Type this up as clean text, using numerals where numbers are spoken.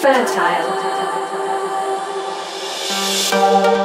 Fertile.